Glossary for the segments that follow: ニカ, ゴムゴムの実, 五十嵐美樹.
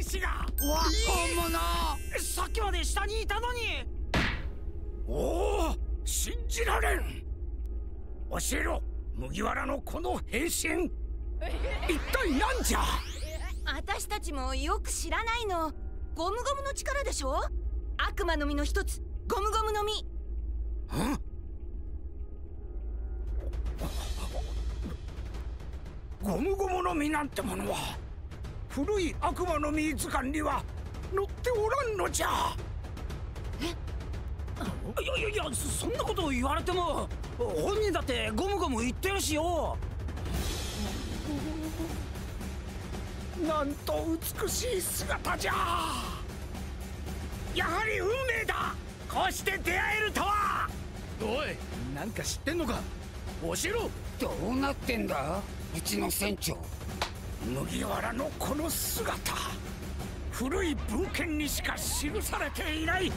戦士が。わっ、本物。さっきまで下にいたのに。おお、信じられん。教えろ、麦わらのこの変身。一体なんじゃ。私たちもよく知らないの。ゴムゴムの力でしょ。悪魔の実の一つ、ゴムゴムの実。ん？ゴムゴムの実なんてものは古い悪魔の実図鑑には載っておらんのじゃ。え？いやいやいや、そんなことを言われても本人だってゴムゴム言ってるしよ。なんと美しい姿じゃ。やはり運命だ。こうして出会えるとは。おい、なんか知ってんのか。教えろ。どうなってんだ、うちの船長。麦わらのこの姿、古い文献にしか記されていない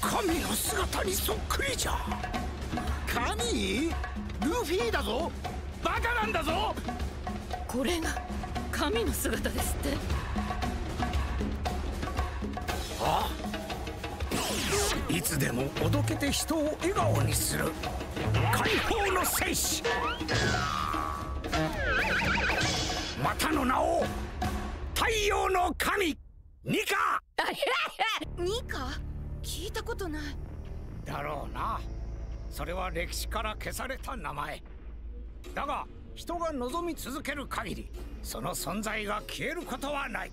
神の姿にそっくりじゃ。神？ルフィだぞ。バカなんだぞ。これが神の姿ですって。ああ、いつでもおどけて人を笑顔にする解放の戦士、またの名を太陽の神ニカ。ニカ？聞いたことないだろうな。それは歴史から消された名前だが、人が望み続ける限りその存在が消えることはない。